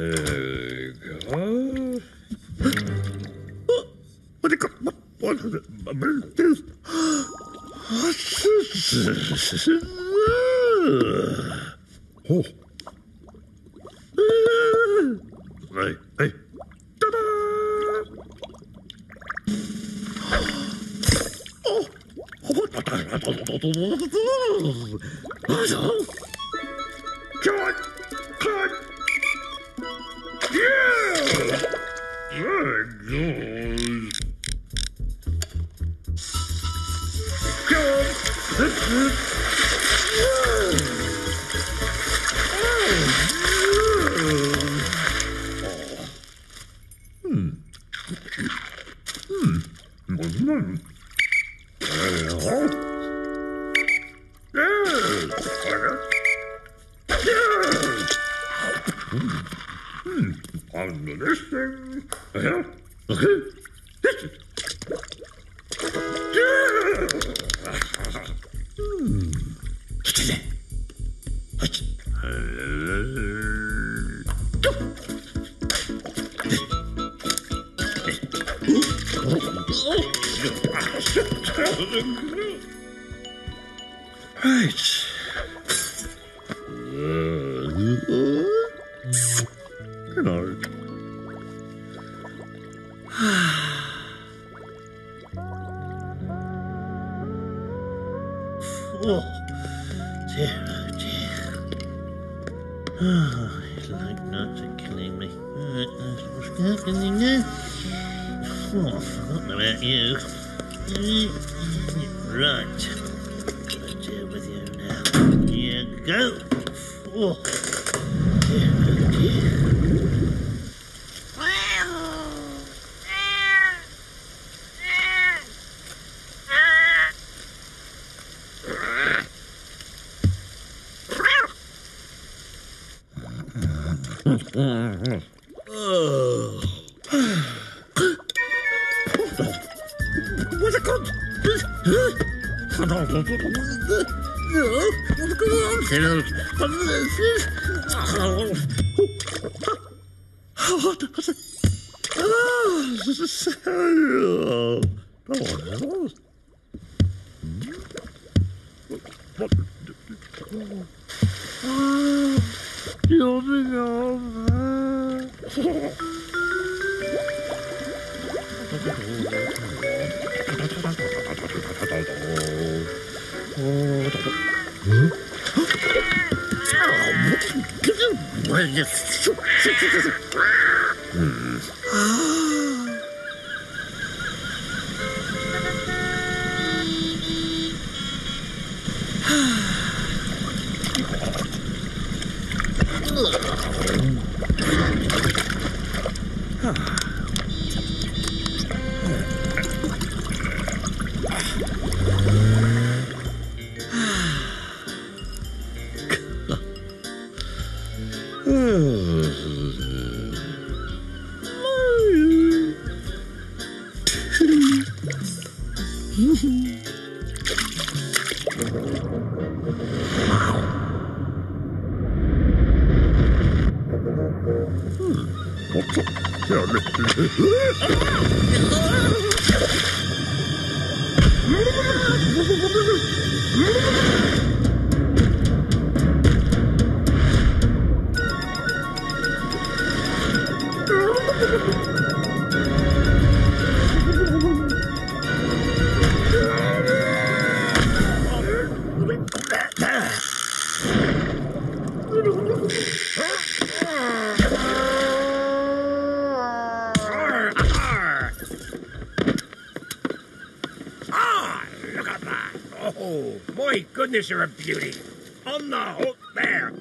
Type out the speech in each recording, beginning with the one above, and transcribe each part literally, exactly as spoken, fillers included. Oh. Hey, hey. Ta-da! Oh. Oh. John! Cut! Yeah! There it goes. John! That's it! Yeah! Goodness, you're a beauty. On the hook there.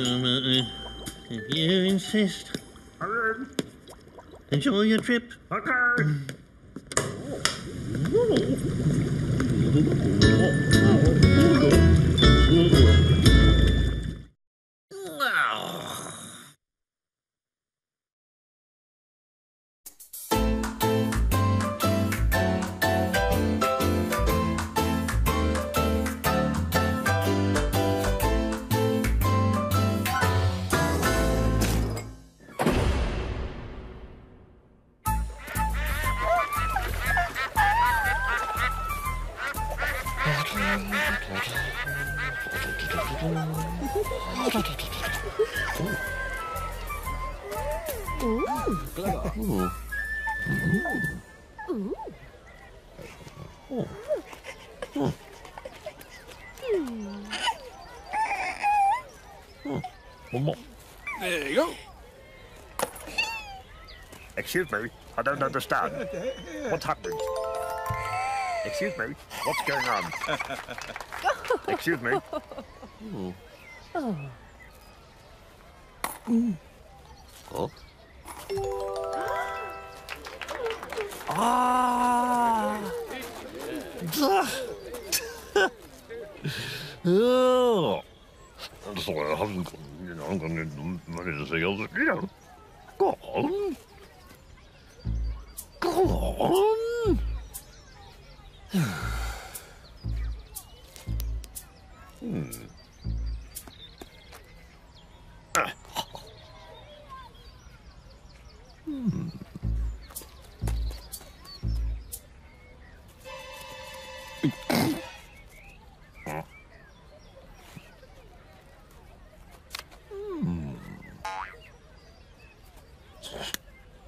If you insist. Enjoy your trip. Okay. There you go. Excuse me, I don't understand. What's happening? Excuse me, what's going on? Excuse me. Oh. Mm. Oh. Ah. Oh. I'm sorry, I haven't got, you know, I'm gonna need money to see else. You know. Go on. Go on. Hmm. Ah. Hmm.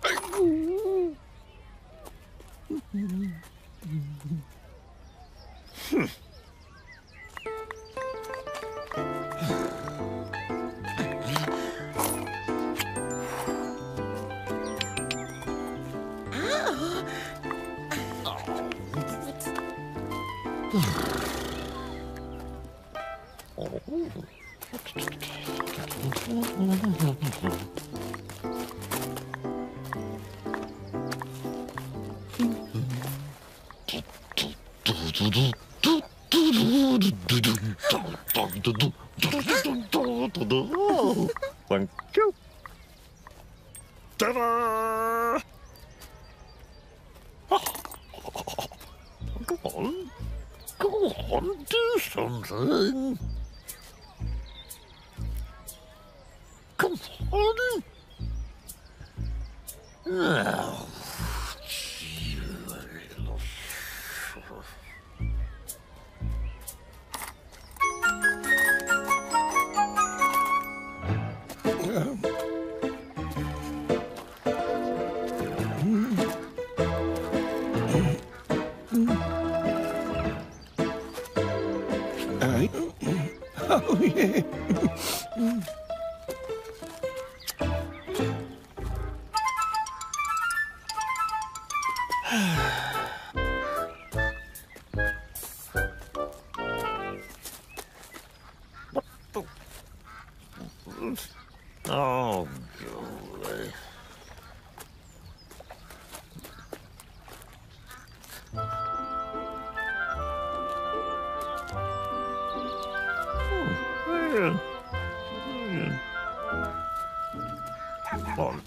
Thank you. Ta-da! Go on. Go on, do something. Come on. Now. Oh, golly. Oh, yeah. Yeah. Come on.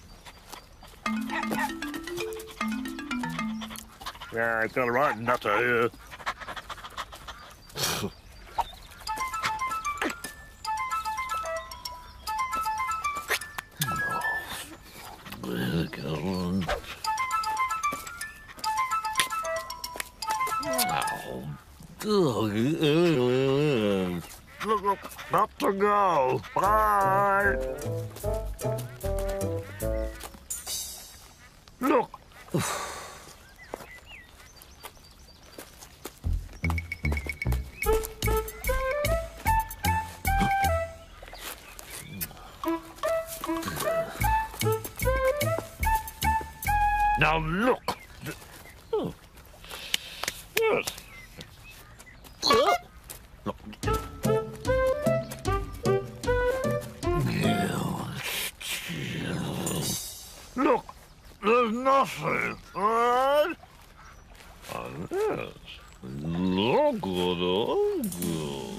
Yeah, I got a right nutter here. Not to go. Bye. Look. Now look. coffee, right? Ah, yes. No good, all good.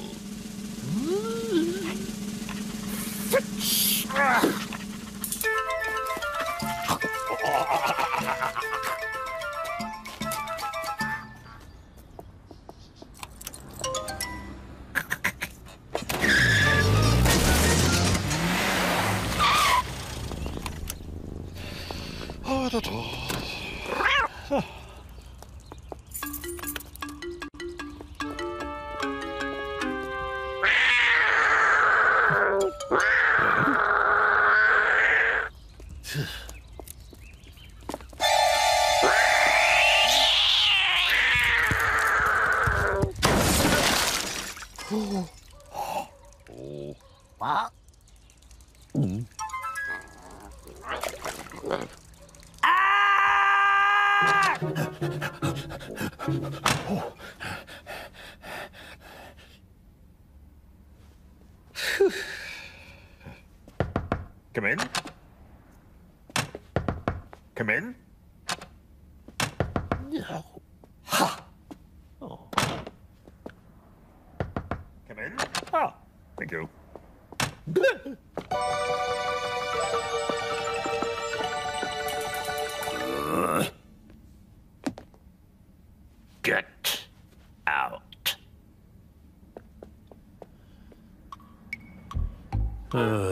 Come in. Come in. No. Ha. Oh. Come in. Ah. Oh. Thank you. Get out. Uh.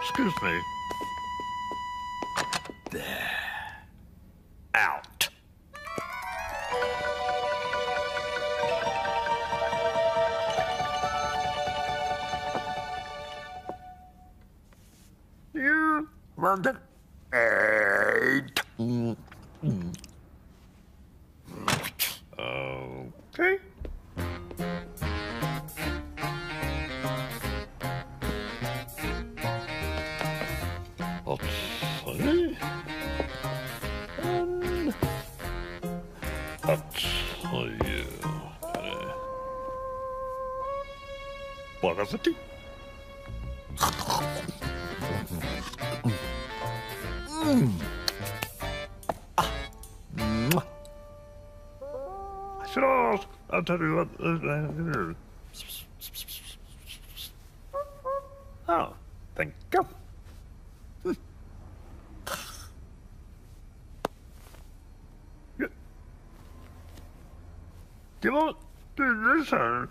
Excuse me. There. Out. You want it? Eight. Mm. Mm. Okay. Mm. Ah. Mm. I should ask. I'll tell you what. Oh, thank you. You won't do this, sir.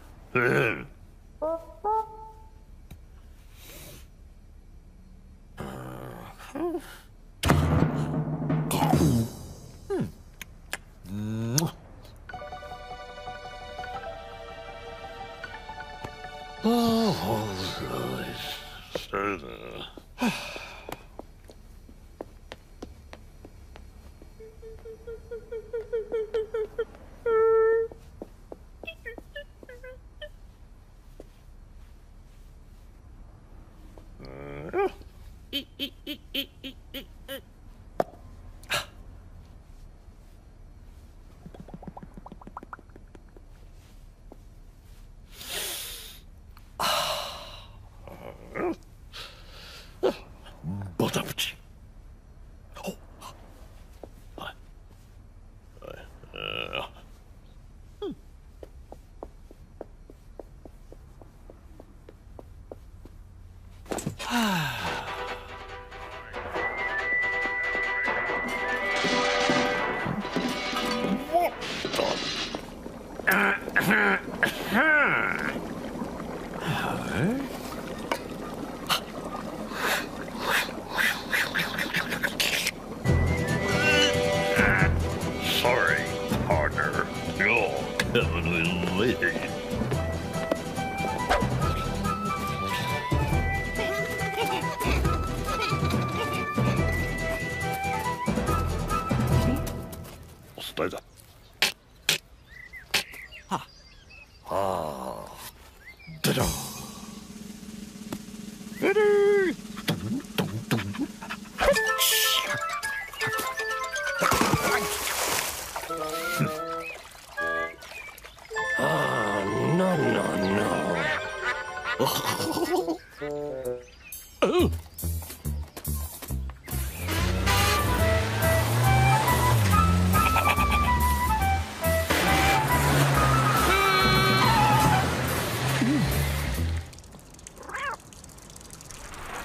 Stay up.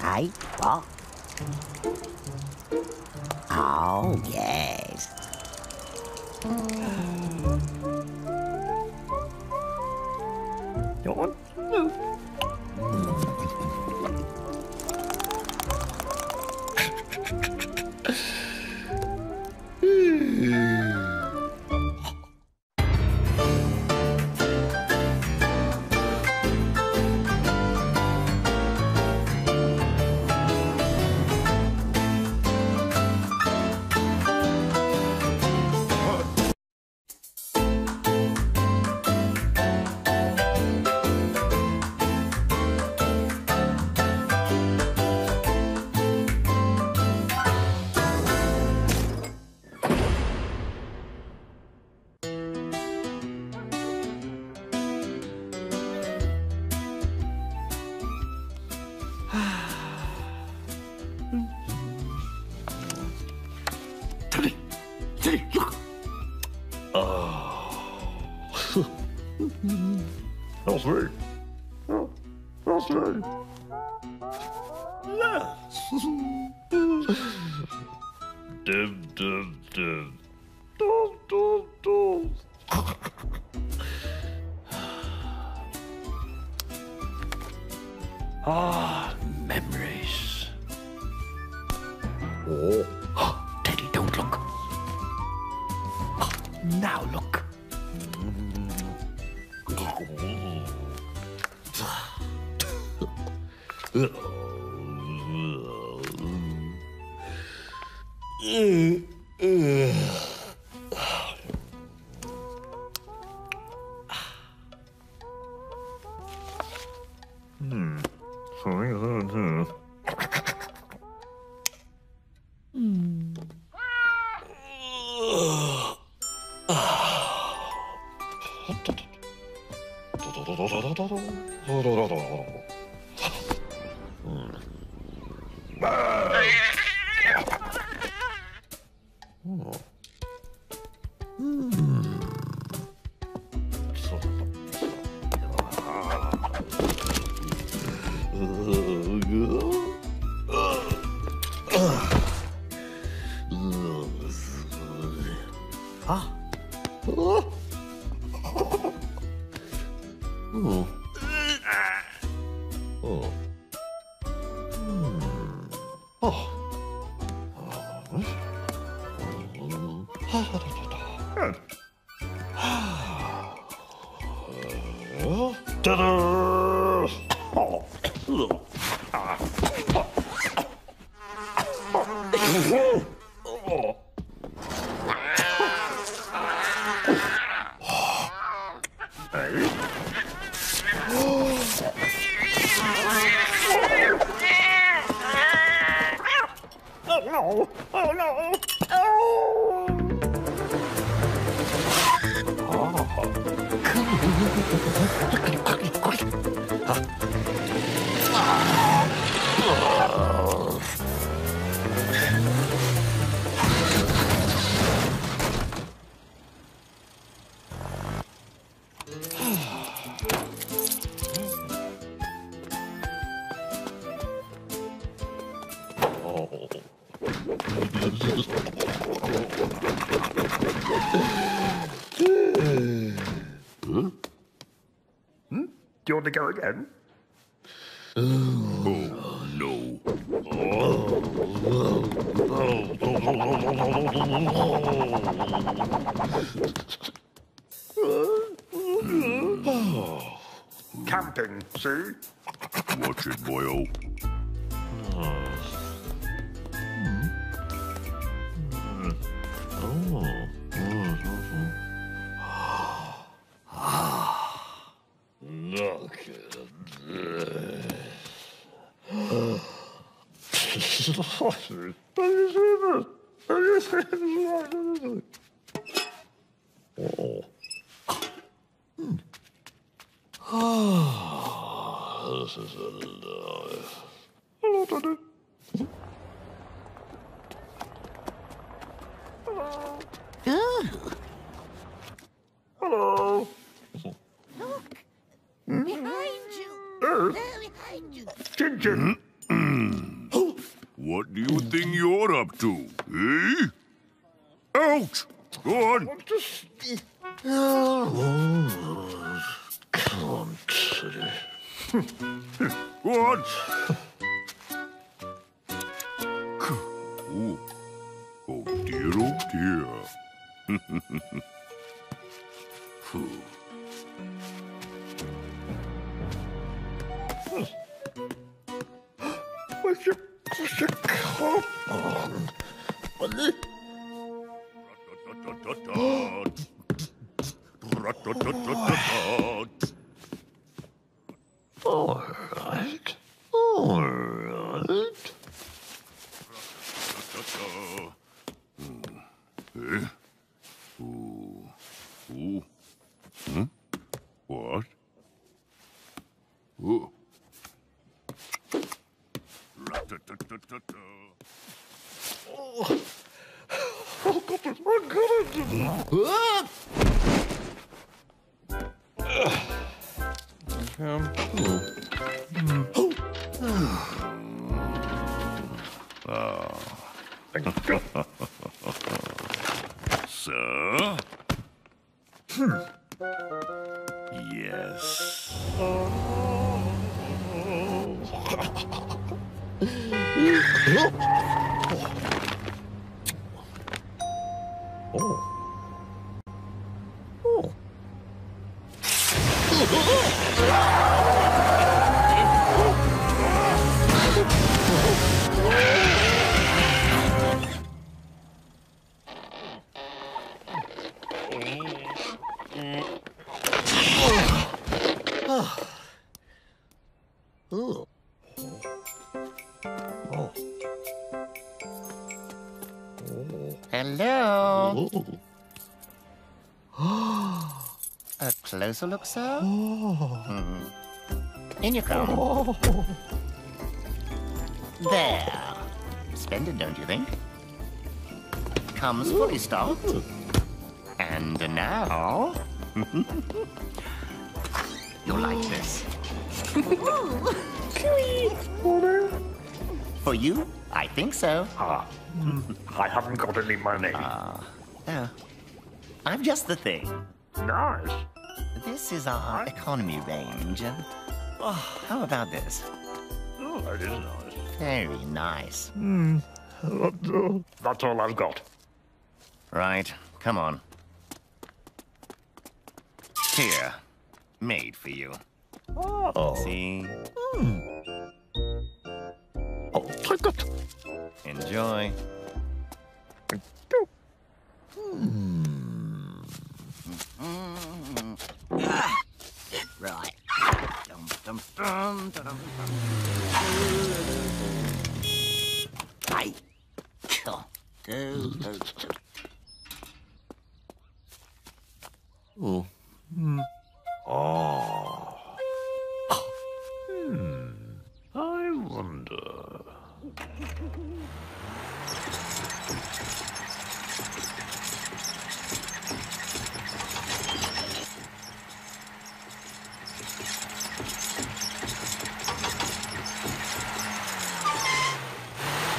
high ball. Oh, yes. Don't want to move. Teddy, Teddy, look! Oh, that's me. That's me. Yes. Dim, dim, dim. Dum, dum, dum. Ah, memories. Oh. Oh, Teddy, don't look. Oh, now look. Hmm. Hmm. Ah. Oh. Oh. Oh. Oh. Oh. Oh no! Oh! Oh! Hmm? Hmm? Do you want to go again? Oh, oh no. Oh. Camping, see? Watch it, boyo. Oh, this is a life. Hello, Teddy. Hello. Hello. Look. Behind you. There behind you. Chin chin. What do you think you're up to, eh? Ouch! Go on! Go on! Oh. Oh dear, oh dear. What's your, what's your come on? What? All right, all right. Eh? Ooh. Ooh. Hmm? What? Ooh. Oh. Oh, God, my God. Um, oh. Oh. So? Hmm. Yes. Oh. Oh. Oh. Hello. Oh. A closer look, sir. Oh. Mm-hmm. In your car. Oh. There. Splendid, don't you think? Comes fully stocked. And now, you'll like this. For you? I think so. Ah, I haven't got any money. Ah, uh, uh, I'm just the thing. Nice. This is our economy range. Oh, how about this? Oh, that is nice. Very nice. Mm. That's all I've got. Right, come on. Here, made for you. Oh. See? Mm. Oh, take it. Enjoy. Mm. Mm. Ah. Right. Dum, dum, dum, dum, dum. Hey. Oh. Mm. Oh. I wonder.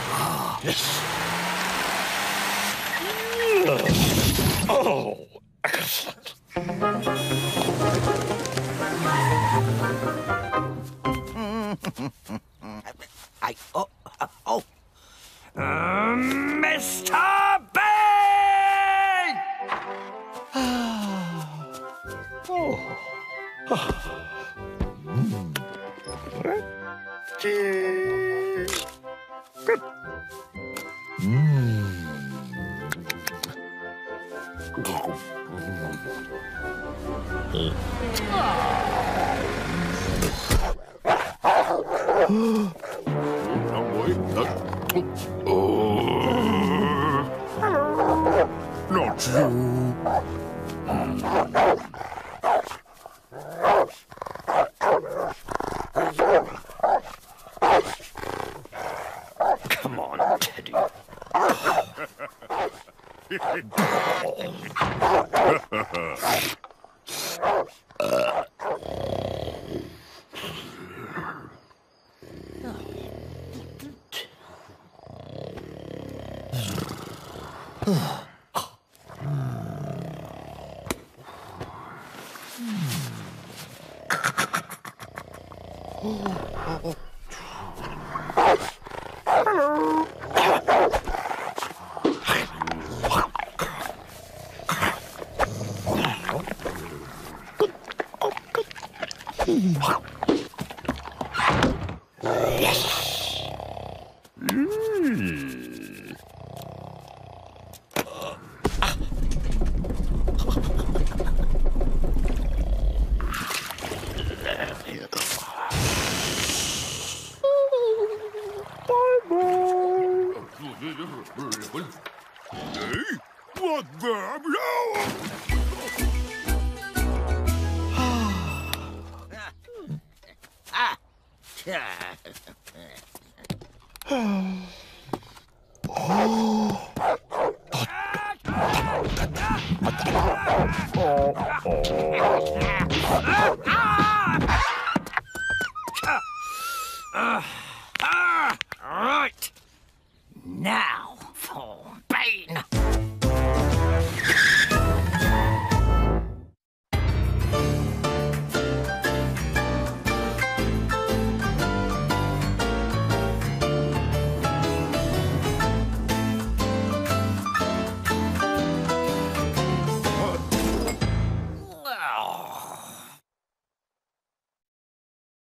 Ah, yes. Oh, excellent. I, oh, uh, oh. Uh, Mister Bean! Oh. Oh. Mm. Good. Mm. Oh. Not you. Come on, Teddy. uh. Ah!